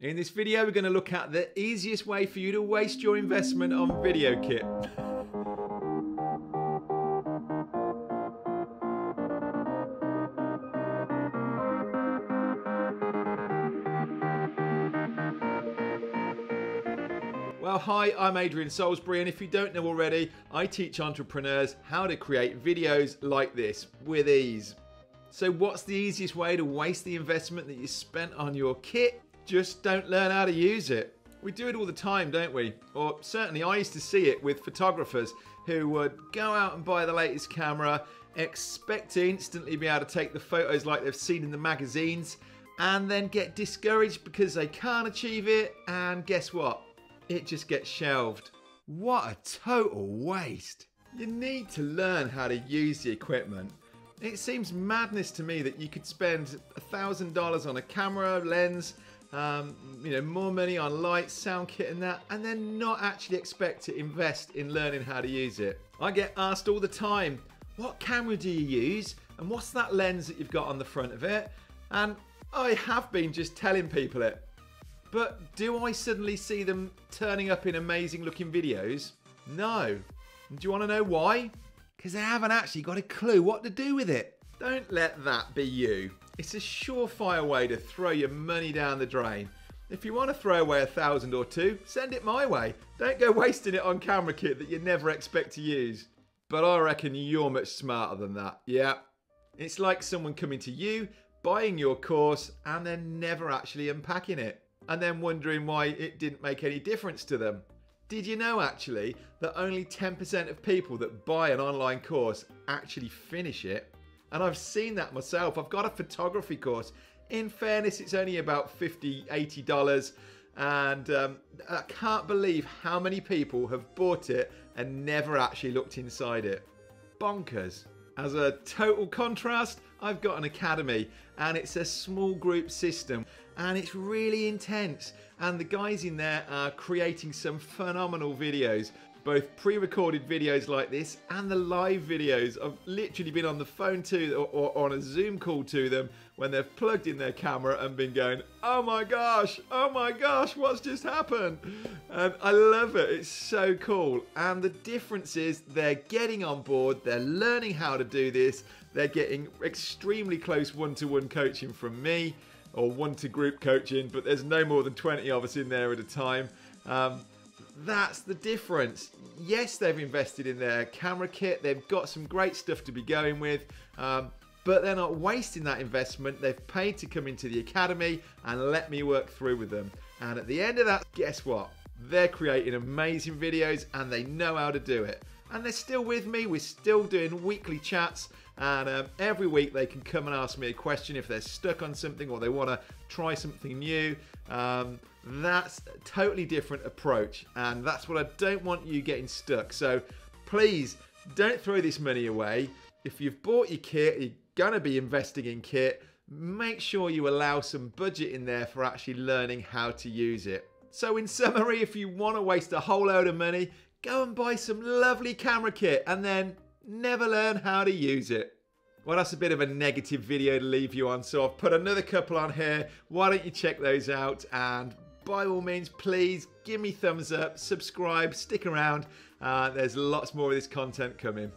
In this video, we're going to look at the easiest way for you to waste your investment on VideoKit. Well, hi, I'm Adrian Salisbury, and if you don't know already, I teach entrepreneurs how to create videos like this with ease. So what's the easiest way to waste the investment that you spent on your kit? Just don't learn how to use it. We do it all the time, don't we? Or certainly I used to see it with photographers who would go out and buy the latest camera, expect to instantly be able to take the photos like they've seen in the magazines, and then get discouraged because they can't achieve it, and guess what? It just gets shelved. What a total waste. You need to learn how to use the equipment. It seems madness to me that you could spend $1,000 on a camera, lens, more money on lights, sound kit and that, and then not actually expect to invest in learning how to use it. I get asked all the time, what camera do you use? And what's that lens that you've got on the front of it? And I have been just telling people it. But do I suddenly see them turning up in amazing looking videos? No. Do you want to know why? Because they haven't actually got a clue what to do with it. Don't let that be you. It's a surefire way to throw your money down the drain. If you want to throw away $1,000 or $2,000, send it my way. Don't go wasting it on camera kit that you never expect to use. But I reckon you're much smarter than that, yeah. It's like someone coming to you, buying your course, and then never actually unpacking it, and then wondering why it didn't make any difference to them. Did you know actually that only 10% of people that buy an online course actually finish it? And I've seen that myself. I've got a photography course. In fairness, it's only about $50, $80. And I can't believe how many people have bought it and never actually looked inside it. Bonkers. As a total contrast, I've got an academy, and it's a small group system, and it's really intense, and the guys in there are creating some phenomenal videos, both pre-recorded videos like this and the live videos. I've literally been on the phone to or on a Zoom call to them when they've plugged in their camera and been going, oh my gosh, what's just happened? And I love it, it's so cool. And the difference is they're getting on board, they're learning how to do this, they're getting extremely close one-to-one coaching from me, or one-to-group coaching, but there's no more than 20 of us in there at a time. That's the difference. Yes, they've invested in their camera kit, they've got some great stuff to be going with, but they're not wasting that investment. They've paid to come into the academy and let me work through with them. And at the end of that, guess what? They're creating amazing videos and they know how to do it. And they're still with me. We're still doing weekly chats. And every week they can come and ask me a question if they're stuck on something or they want to try something new. That's a totally different approach. And that's what I don't want you getting stuck. So please don't throw this money away. If you've bought your kit, you're going to be investing in kit, make sure you allow some budget in there for actually learning how to use it. So in summary, if you want to waste a whole load of money, go and buy some lovely camera kit and then never learn how to use it. Well, that's a bit of a negative video to leave you on, so I've put another couple on here. Why don't you check those out? And by all means, please give me thumbs up, subscribe, stick around. There's lots more of this content coming.